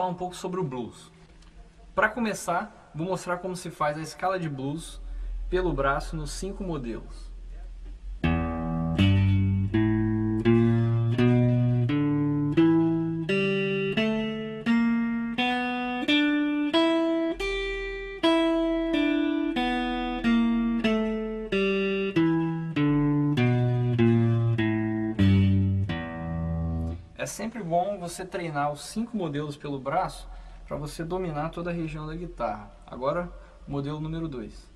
falar um pouco sobre o blues. Para começar, vou mostrar como se faz a escala de blues pelo braço nos 5 modelos. É sempre bom você treinar os 5 modelos pelo braço para você dominar toda a região da guitarra. Agora, modelo número 2.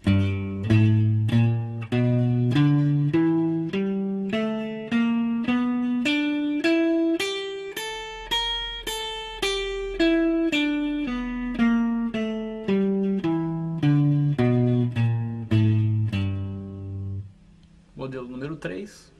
Modelo número 3.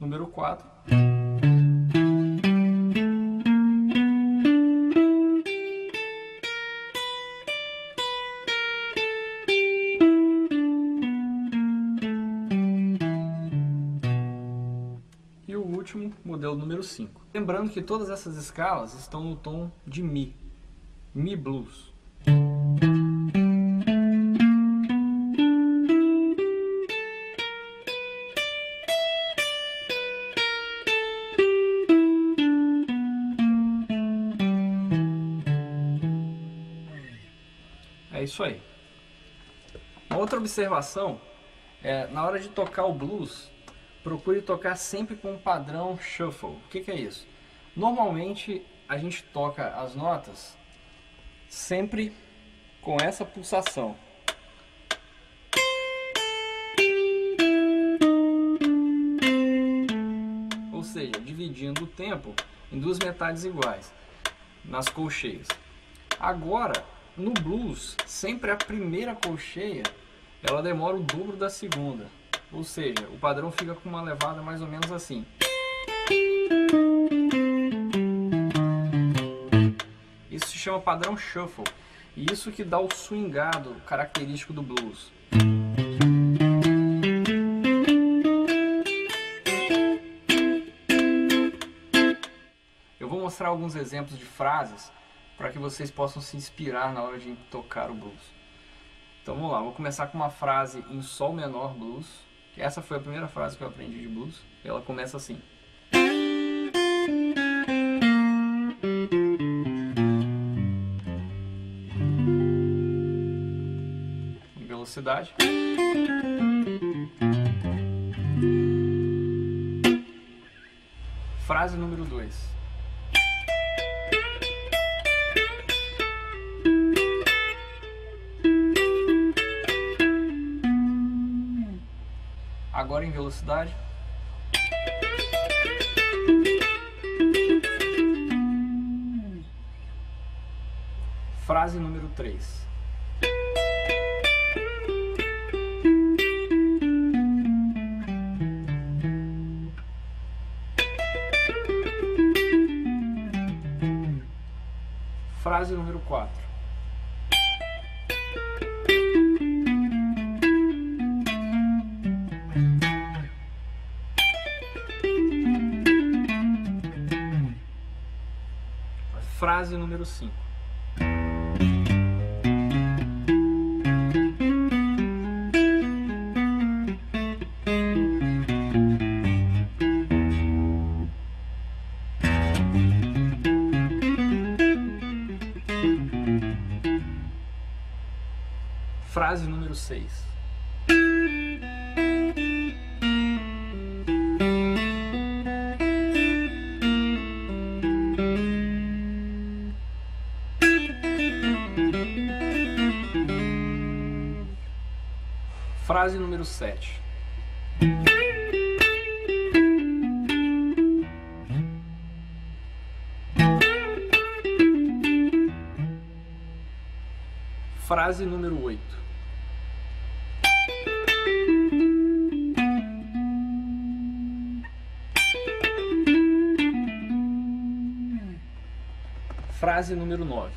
Número 4. E o último, modelo número 5. Lembrando que todas essas escalas estão no tom de Mi, Mi blues. É isso aí. Uma outra observação é, na hora de tocar o blues, procure tocar sempre com o padrão shuffle. O que que é isso? Normalmente a gente toca as notas sempre com essa pulsação. Ou seja, dividindo o tempo em duas metades iguais, nas colcheias. Agora, no blues, sempre a primeira colcheia, ela demora o dobro da segunda. Ou seja, o padrão fica com uma levada mais ou menos assim. Isso se chama padrão shuffle. E isso que dá o swingado característico do blues. Eu vou mostrar alguns exemplos de frases para que vocês possam se inspirar na hora de tocar o blues. Então vamos lá, vou começar com uma frase em sol menor blues. Essa foi a primeira frase que eu aprendi de blues. Ela começa assim. Em velocidade. Frase número 2. Agora em velocidade. Frase número 3. Frase número 4. Frase número 5. Frase número 6. Frase número 7. Frase número 8. frase número 9.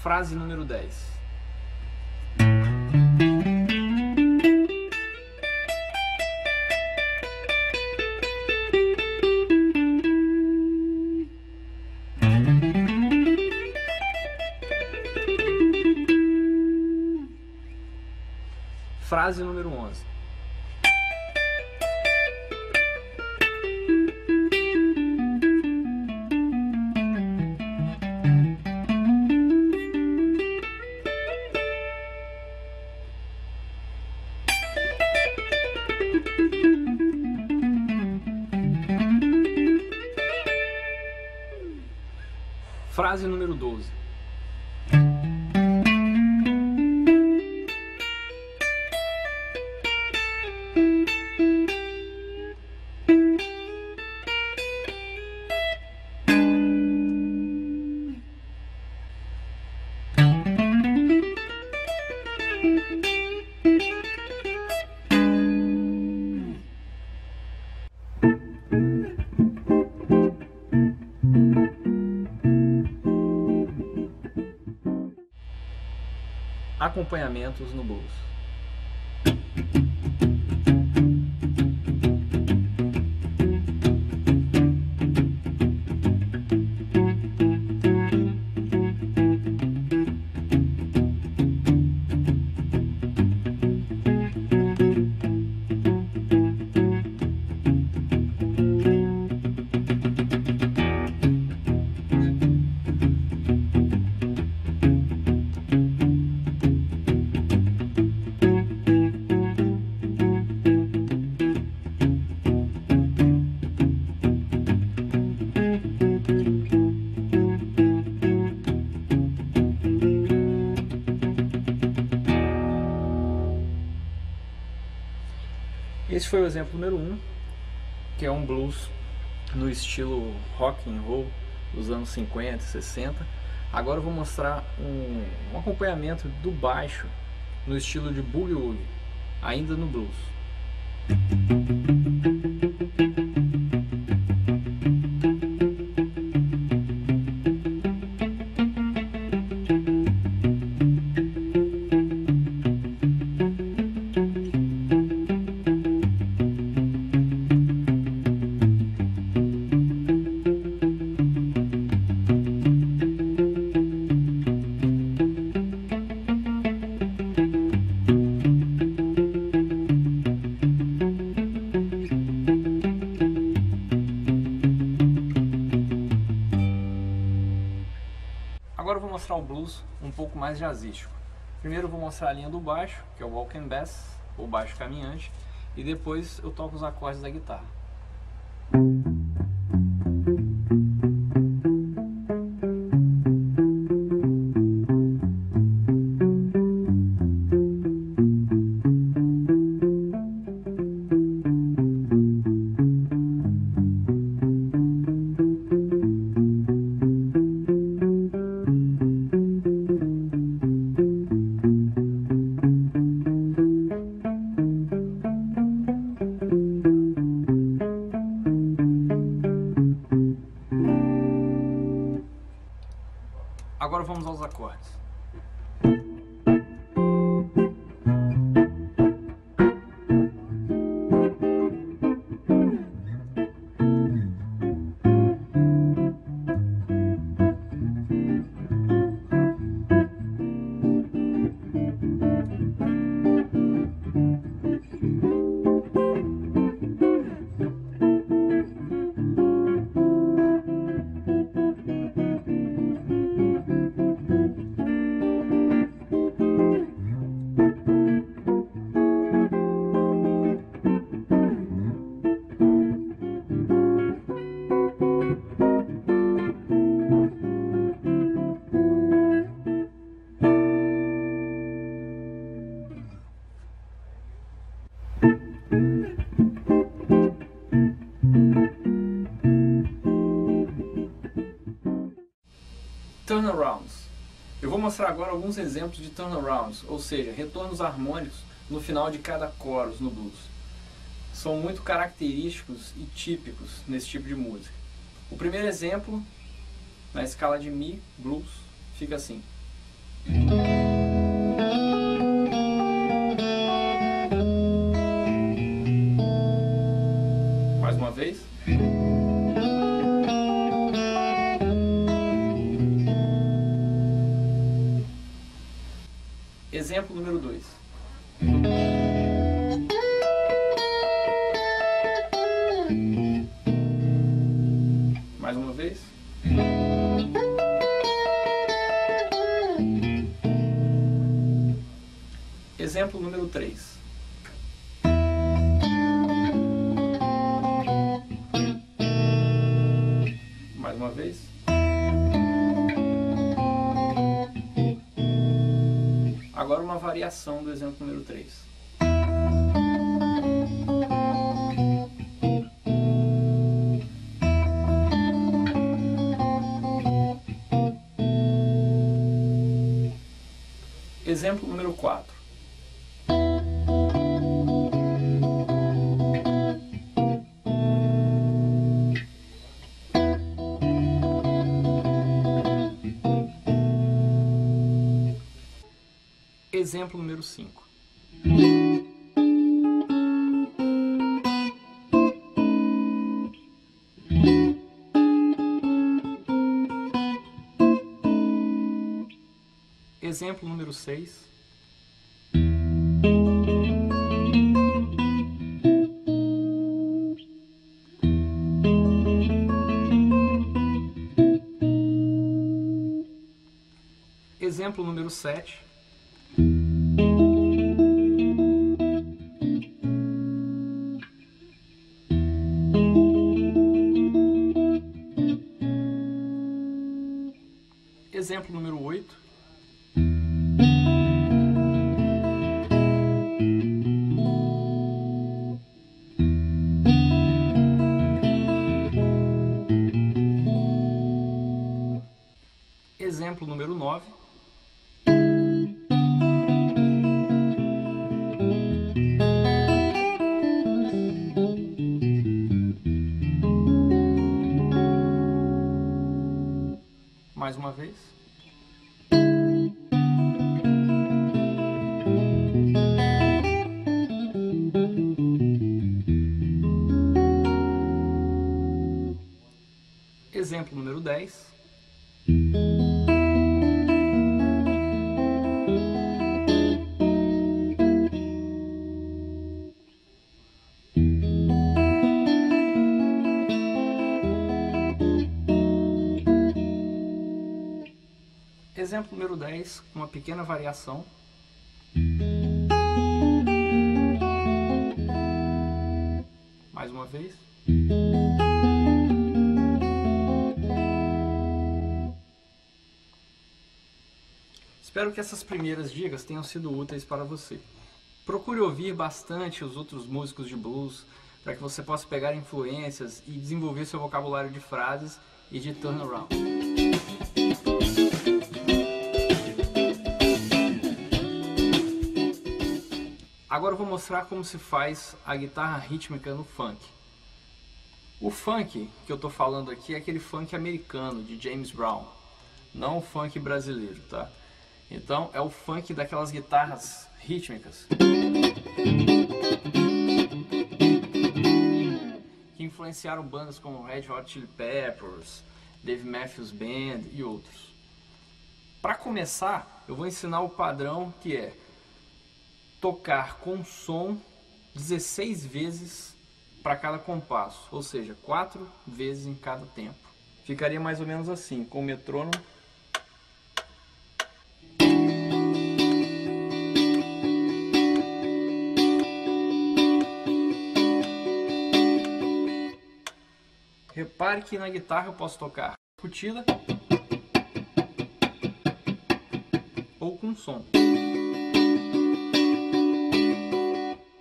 Frase número 10. Frase número 11. Frase número 12. Acompanhamentos no bolso. Esse foi o exemplo número 1, que é um blues no estilo rock and roll dos anos 50, 60. Agora eu vou mostrar um acompanhamento do baixo no estilo de boogie woogie, ainda no blues. Agora eu vou mostrar um blues um pouco mais jazzístico. Primeiro eu vou mostrar a linha do baixo, que é o walking bass, ou baixo caminhante, e depois eu toco os acordes da guitarra. mostrar agora alguns exemplos de turnarounds, ou seja, retornos harmônicos no final de cada chorus no blues. São muito característicos e típicos nesse tipo de música. O primeiro exemplo, na escala de Mi, blues, fica assim. Mais uma vez. Exemplo número 2. Mais uma vez. Exemplo número 3. Mais uma vez. Agora uma variação do exemplo número 3. Exemplo número 4. Exemplo número 5. Exemplo número 6. Exemplo número 7. Exemplo número 8. Exemplo número 9. Mais uma vez. Exemplo número 10. Exemplo número 10, uma pequena variação. Mais uma vez. Espero que essas primeiras dicas tenham sido úteis para você. Procure ouvir bastante os outros músicos de blues para que você possa pegar influências e desenvolver seu vocabulário de frases e de turnaround. Agora eu vou mostrar como se faz a guitarra rítmica no funk. O funk que eu estou falando aqui é aquele funk americano de James Brown, não o funk brasileiro, tá? Então é o funk daquelas guitarras rítmicas que influenciaram bandas como Red Hot Chili Peppers, Dave Matthews Band e outros. Para começar, eu vou ensinar o padrão, que é tocar com som 16 vezes para cada compasso, ou seja, 4 vezes em cada tempo. Ficaria mais ou menos assim, com o metrônomo. Repare que na guitarra eu posso tocar repetida ou com som.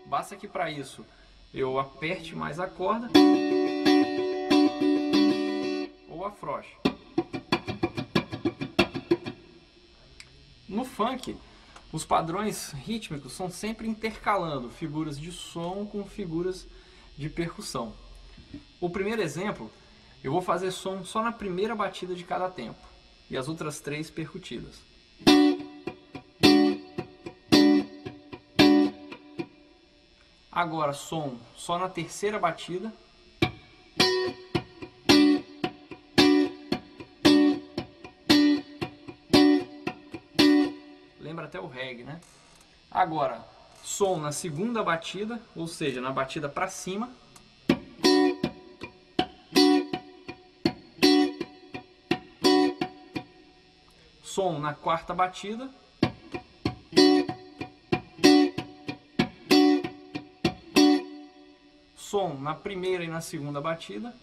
Basta que para isso eu aperte mais a corda ou afrouxe. No funk, os padrões rítmicos são sempre intercalando figuras de som com figuras de percussão. O primeiro exemplo, eu vou fazer som só na primeira batida de cada tempo e as outras três percutidas. Agora som só na terceira batida. Lembra até o reggae, né? Agora som na segunda batida, ou seja, na batida para cima. Som na quarta batida. Som na primeira e na segunda batida.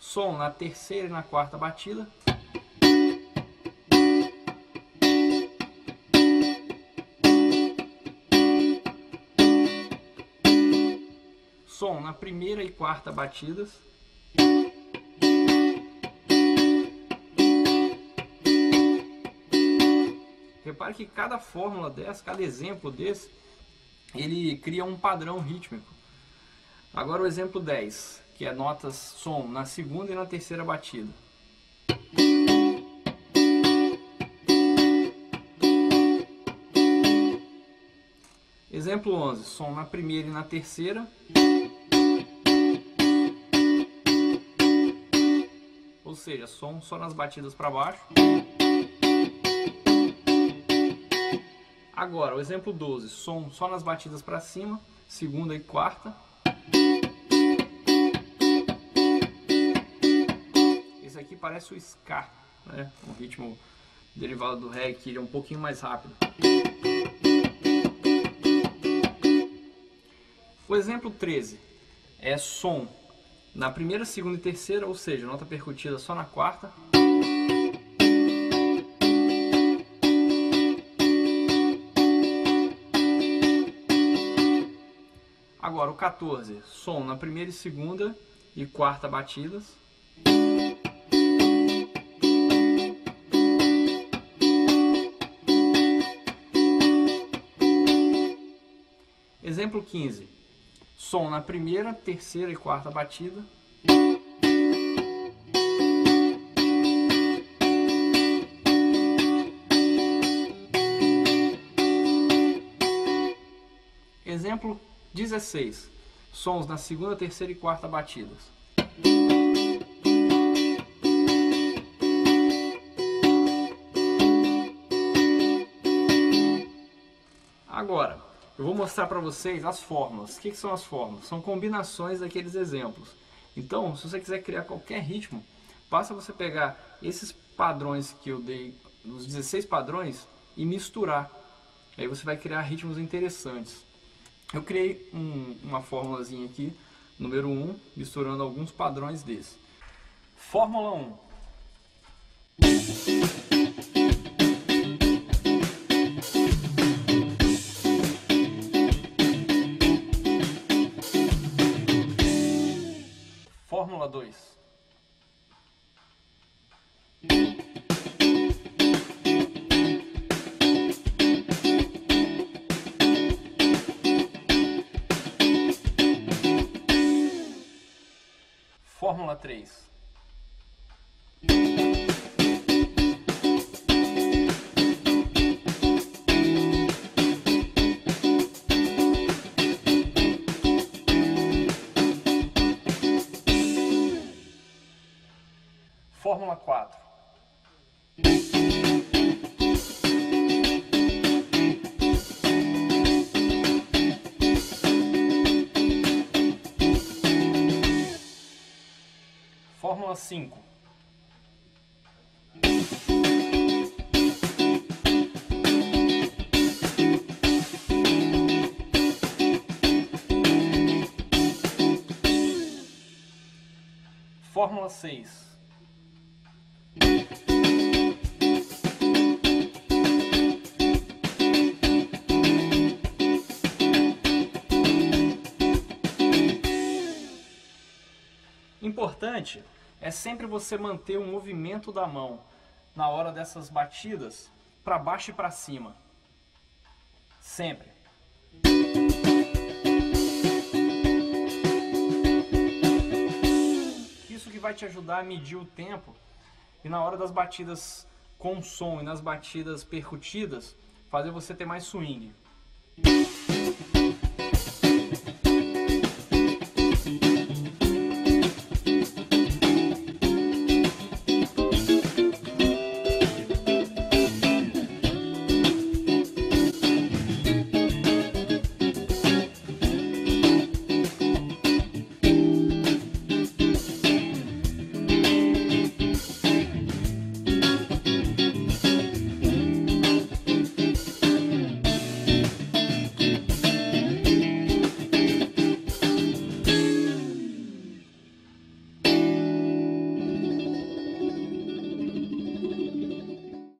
Som na terceira e na quarta batida. Som na primeira e quarta batidas. Repare que cada fórmula dessa, cada exemplo desse, ele cria um padrão rítmico. Agora o exemplo 10, que é notas som na segunda e na terceira batida. Exemplo 11, som na primeira e na terceira. Ou seja, som só nas batidas para baixo. Agora, o exemplo 12, som só nas batidas para cima, segunda e quarta. Esse aqui parece o ska, né? Um ritmo derivado do reggae, que é um pouquinho mais rápido. O exemplo 13 é som na primeira, segunda e terceira, ou seja, nota percutida só na quarta. Agora o 14, som na primeira e segunda e quarta batidas. Exemplo 15, som na primeira, terceira e quarta batida. Exemplo 16, sons na segunda, terceira e quarta batidas. Agora, eu vou mostrar para vocês as fórmulas. O que são as fórmulas? São combinações daqueles exemplos. Então, se você quiser criar qualquer ritmo, basta você pegar esses padrões que eu dei, os 16 padrões, e misturar. Aí você vai criar ritmos interessantes. Eu criei uma formulazinha aqui, número 1, misturando alguns padrões desse. Fórmula 1. Fórmula 2. Fórmula 3. Fórmula 4. Fórmula 5. Fórmula 6. importante é sempre você manter o movimento da mão na hora dessas batidas para baixo e para cima. Sempre. Isso que vai te ajudar a medir o tempo e na hora das batidas com som e nas batidas percutidas, fazer você ter mais swing.